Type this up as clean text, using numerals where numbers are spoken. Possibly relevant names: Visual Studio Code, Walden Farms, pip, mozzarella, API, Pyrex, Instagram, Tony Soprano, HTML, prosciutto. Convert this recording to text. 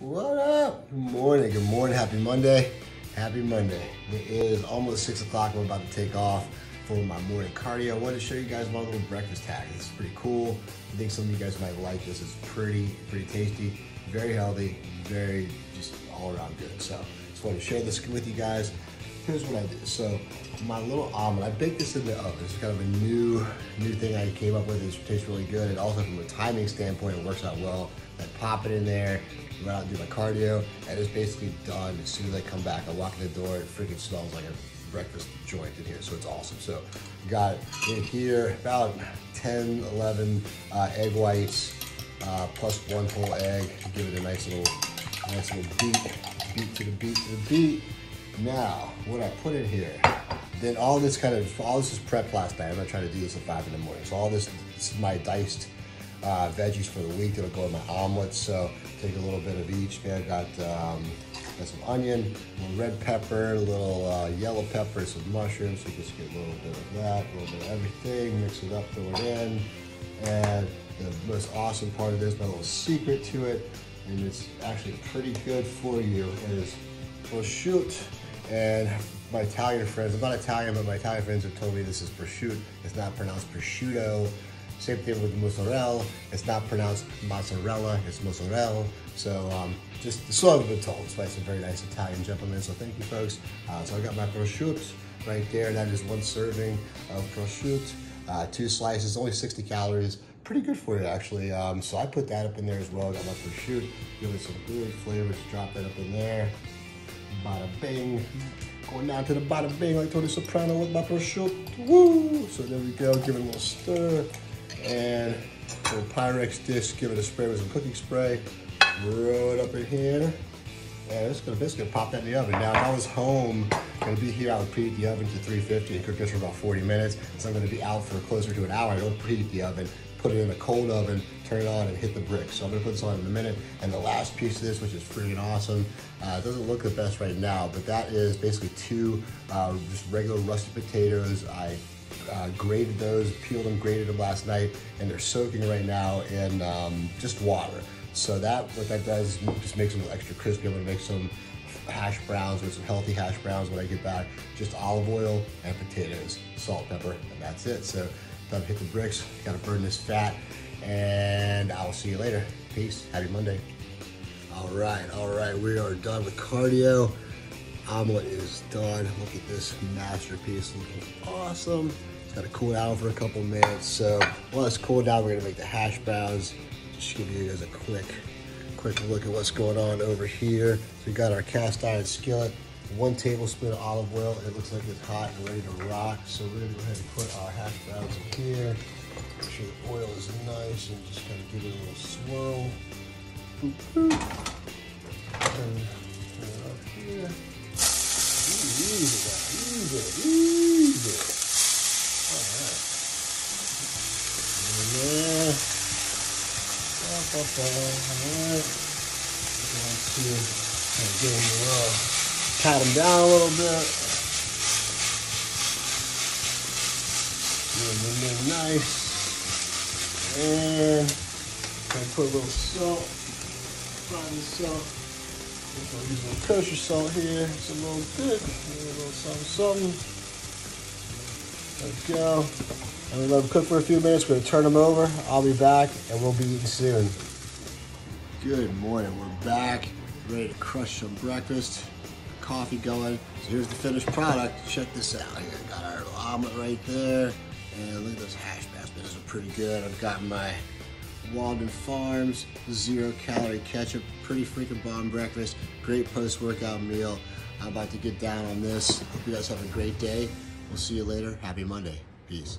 What up? Good morning, good morning. Happy Monday. Happy Monday. It is almost 6 o'clock. We're about to take off for my morning cardio. I wanted to show you guys my little breakfast hack. It's pretty cool. I think some of you guys might like this. It's pretty tasty, very healthy, very just all around good. So just wanted to share this with you guys. Here's what I do. So my little almond, I baked this in the oven. It's kind of a new thing I came up with. It tastes really good. And also from a timing standpoint, it works out well. I pop it in there, run out and do my cardio, and it's basically done. As soon as I come back, I walk in the door, it freaking smells like a breakfast joint in here, so it's awesome. So got it in here, about 10, 11 egg whites, plus one whole egg. Give it a nice little beat. Now, what I put in here, then all this is prep last night. I'm not trying to do this at 5 in the morning. So this is my diced veggies for the week that'll go in my omelets. So take a little bit of each. Man, I got some onion, a little red pepper, a little yellow pepper, some mushrooms. So you just get a little bit of that, a little bit of everything, mix it up, throw it in. And the most awesome part of this, my little secret to it, and it's actually pretty good for you, is prosciutto. And my Italian friends, I'm not Italian, but my Italian friends have told me this is prosciutto. It's not pronounced prosciutto. Same thing with mozzarella. It's not pronounced mozzarella, it's mozzarella. So just so I've been told, it's by some very nice Italian gentlemen. So thank you, folks. So I got my prosciutto right there. That is one serving of prosciutto, 2 slices, only 60 calories. Pretty good for you, actually. So I put that up in there as well. I got my prosciutto, give it some good flavor. Just drop that up in there. Bada bing. Going down to the bada bing like Tony Soprano with my prosciutto. Woo! So there we go. Give it a little stir. And a little Pyrex dish, give it a spray with some cooking spray, roll it up in here, and it's gonna pop that in the oven. Now, if I was home, gonna be here, I would preheat the oven to 350 and cook this for about 40 minutes. So I'm gonna be out for closer to an hour. I don't preheat the oven, put it in a cold oven, turn it on, and hit the bricks. So I'm gonna put this on in a minute. And the last piece of this, which is freaking awesome, it doesn't look the best right now, but that is basically 2 just regular russet potatoes. I grated those, peeled them, grated them last night, and they're soaking right now in just water. So what that does is just makes them extra crispy. I'm gonna make some hash browns, or some healthy hash browns when I get back. Just olive oil and potatoes, salt, pepper, and that's it. So done, hit the bricks, gotta burn this fat, and I'll see you later. Peace, happy Monday. All right, we are done with cardio. Omelet is done. Look at this masterpiece, looking awesome. It's got to cool down for a couple minutes. So while it's cooled down, we're gonna make the hash browns. Just give you guys a quick look at what's going on over here. So we got our cast iron skillet, 1 tablespoon of olive oil. It looks like it's hot and ready to rock. So we're gonna go ahead and put our hash browns in here. Make sure the oil is nice and just kind of give it a little swirl. Boop, boop. And up here. Easy. All right. And then, all right. Going to kind of give them a little, pat them down a little bit. Give them in nice. And going to put a little salt, fine salt. We'll use a little kosher salt here, just a little bit, a little something. There we go. And we let them cook for a few minutes. We're gonna turn them over. I'll be back, and we'll be eating soon. Good morning, we're back, ready to crush some breakfast, coffee going. So here's the finished product. Check this out here. Got our little omelet right there, and look at those hash browns. Those are pretty good. I've got my Walden Farms 0-calorie ketchup. Pretty freaking bomb breakfast. Great post-workout meal. I'm about to get down on this. Hope you guys have a great day. We'll see you later. Happy Monday. Peace.